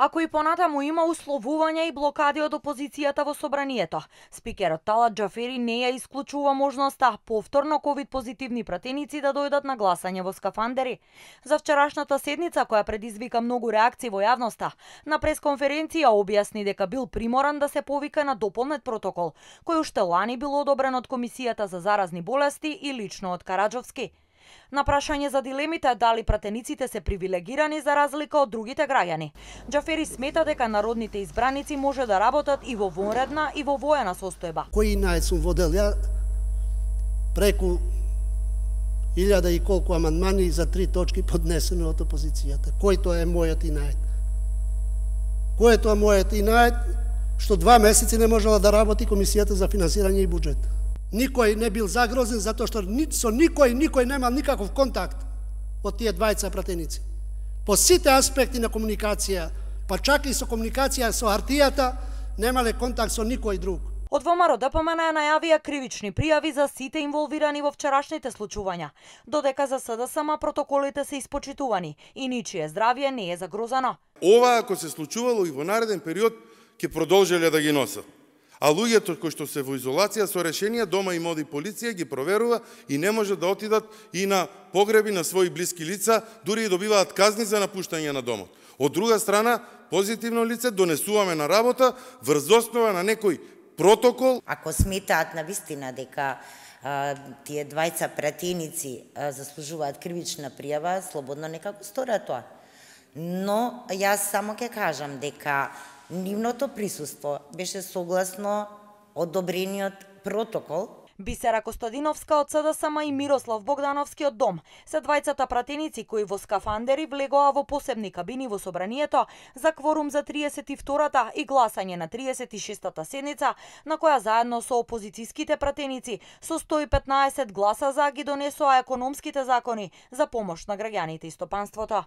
Ако и понатаму има условувања и блокади од опозицијата во собранието, спикерот Тала Џафери не ја исклучува можноста повторно ковид позитивни пратеници да дојдат на гласање во скафандери. За вчерашната седница која предизвика многу реакции во јавноста, на пресконференција објасни дека бил приморан да се повика на дополнет протокол, кој уште лани бил одобрен од Комисијата за заразни болести и лично од Караџовски. На прашање за дилемите дали пратениците се привилегирани за разлика од другите граѓани, Џафери смета дека народните избраници може да работат и во вонредна и во воена состојба. Кои најсум воделја преку 1000 и колку амандмани за 3 точки поднесени од опозицијата. Кој тоа е мојот инајд? Кој е тоа мојот инајд што 2 месеци не можела да работи Комисијата за финансирање и буџет? Никој не бил загрозен затоа што со никој немал никаков контакт од тие двајца пратеници. По сите аспекти на комуникација, па чак и со комуникација со хартијата, немале контакт со никој друг. Од ВМРО-ДПМН најавија кривични пријави за сите инволвирани во вчерашните случувања, додека за СДСМ протоколите се испочитувани и ничие здравје не е загрозано. Ова ако се случувало и во нареден период, ќе продолжеле да ги носат. А луѓето кои што се во изолација со решенија дома им оди полиција, ги проверува и не може да отидат и на погреби на своји блиски лица, дури и добиваат казни за напуштање на домот. Од друга страна, позитивно лице донесуваме на работа врз основа на некој протокол. Ако сметаат на вистина дека тие двајца пратеници заслужуваат кривична пријава, слободно нека го сторат тоа. Но јас само ќе кажам дека нивното присуство беше согласно одобрениот протокол. Бисера Костодиновска од СДСМ и Мирослав Богдановски од Дом се двајцата пратеници кои во скафандери влегоа во посебни кабини во собранието за кворум за 32-та и гласање на 36-та седница, на која заедно со опозицијските пратеници со 115 гласа за ги донесоа економските закони за помош на граѓаните и стопанството.